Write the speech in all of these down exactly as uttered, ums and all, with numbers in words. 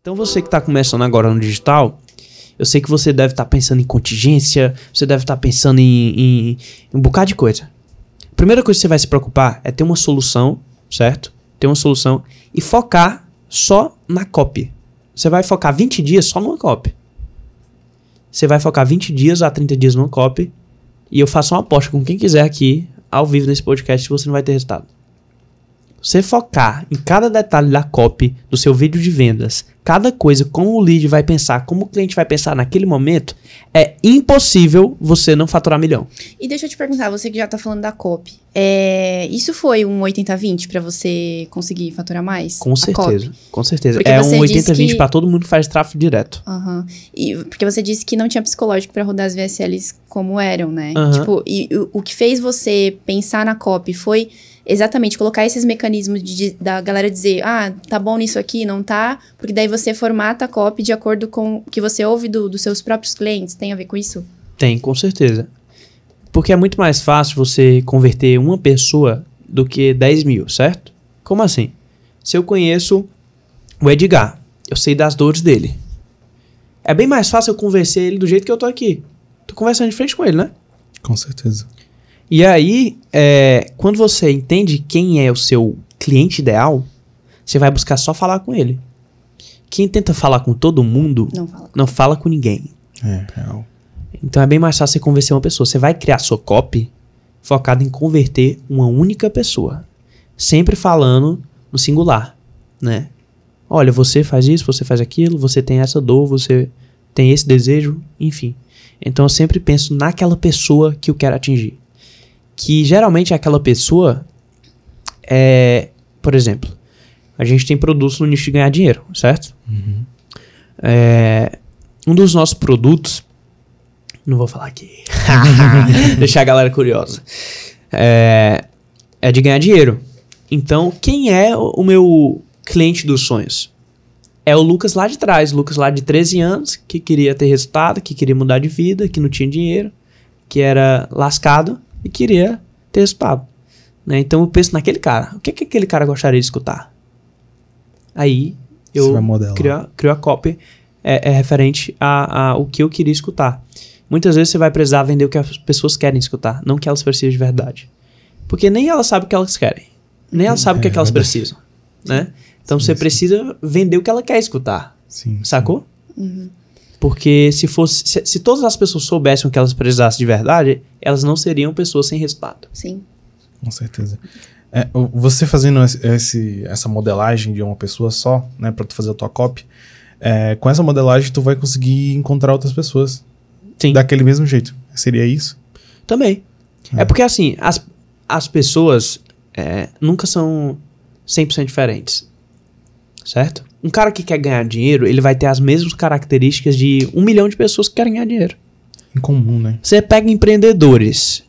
Então você que está começando agora no digital, eu sei que você deve estar tá pensando em contingência, você deve estar tá pensando em, em, em um bocado de coisa. A primeira coisa que você vai se preocupar é ter uma solução, certo? Ter uma solução e focar só na copy. Você vai focar vinte dias só numa copy. Você vai focar vinte dias a trinta dias numa copy e eu faço uma aposta com quem quiser aqui, ao vivo nesse podcast, você não vai ter resultado. Você focar em cada detalhe da copy do seu vídeo de vendas, cada coisa, como o lead vai pensar, como o cliente vai pensar naquele momento, é impossível você não faturar milhão. E deixa eu te perguntar, você que já tá falando da copy, é, isso foi um oitenta vinte para você conseguir faturar mais? Com certeza, com certeza. Porque é um oitenta vinte que... para todo mundo que faz tráfego direto. Uhum. E porque você disse que não tinha psicológico para rodar as V S Ls como eram, né? Uhum. Tipo, e o, o que fez você pensar na copy foi... Exatamente, colocar esses mecanismos de, de, da galera dizer, ah, tá bom nisso aqui, não tá, porque daí você formata a copy de acordo com o que você ouve do, dos seus próprios clientes, tem a ver com isso? Tem, com certeza. Porque é muito mais fácil você converter uma pessoa do que dez mil, certo? Como assim? Se eu conheço o Edgar, eu sei das dores dele. É bem mais fácil eu convencer ele do jeito que eu tô aqui. Tô conversando de frente com ele, né? Com certeza. E aí, é, quando você entende quem é o seu cliente ideal, você vai buscar só falar com ele. Quem tenta falar com todo mundo, não fala, não fala com ninguém. É, real. Então é bem mais fácil você convencer uma pessoa. Você vai criar sua copy focada em converter uma única pessoa. Sempre falando no singular, né? Olha, você faz isso, você faz aquilo, você tem essa dor, você tem esse desejo, enfim. Então eu sempre penso naquela pessoa que eu quero atingir. Que geralmente aquela pessoa é, por exemplo, a gente tem produtos no nicho de ganhar dinheiro, certo? Uhum. É, um dos nossos produtos, não vou falar aqui, deixar a galera curiosa, é, é de ganhar dinheiro. Então, quem é o meu cliente dos sonhos? É o Lucas lá de trás, Lucas lá de treze anos, que queria ter resultado, que queria mudar de vida, que não tinha dinheiro, que era lascado. E queria ter resultado, né? Então eu penso naquele cara. O que, é que aquele cara gostaria de escutar? Aí eu crio a, crio a copy é, é referente a, a o que eu queria escutar. Muitas vezes você vai precisar vender o que as pessoas querem escutar, não o que elas precisam de verdade. Porque nem elas sabem o que elas querem. Nem elas sabem é, o que, é que elas precisam, né? Então sim, você sim. precisa vender o que ela quer escutar. Sim, sacou? Sim. Uhum. Porque se fosse se, se todas as pessoas soubessem o que elas precisassem de verdade, elas não seriam pessoas sem resultado. Sim. Com certeza. É, você fazendo esse, essa modelagem de uma pessoa só, né, para tu fazer a tua copy, é, com essa modelagem tu vai conseguir encontrar outras pessoas. Sim. Daquele mesmo jeito. Seria isso? Também. É, é porque assim, as, as pessoas é, nunca são cem por cento diferentes. Certo? Um cara que quer ganhar dinheiro, ele vai ter as mesmas características de um milhão de pessoas que querem ganhar dinheiro. Em comum, né? Você pega empreendedores.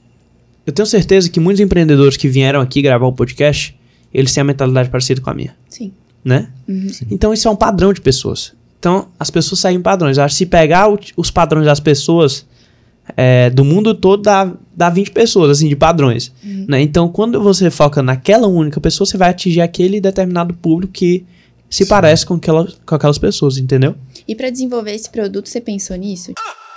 Eu tenho certeza que muitos empreendedores que vieram aqui gravar o podcast, eles têm a mentalidade parecida com a minha. Sim. Né? Uhum. Sim. Então, isso é um padrão de pessoas. Então, as pessoas seguem padrões. Eu acho que se pegar o, os padrões das pessoas é, do mundo todo, dá, dá vinte pessoas, assim, de padrões. Uhum. Né? Então, quando você foca naquela única pessoa, você vai atingir aquele determinado público que... se Sim. parece com, aquela, com aquelas pessoas, entendeu? E para desenvolver esse produto, você pensou nisso? Ah!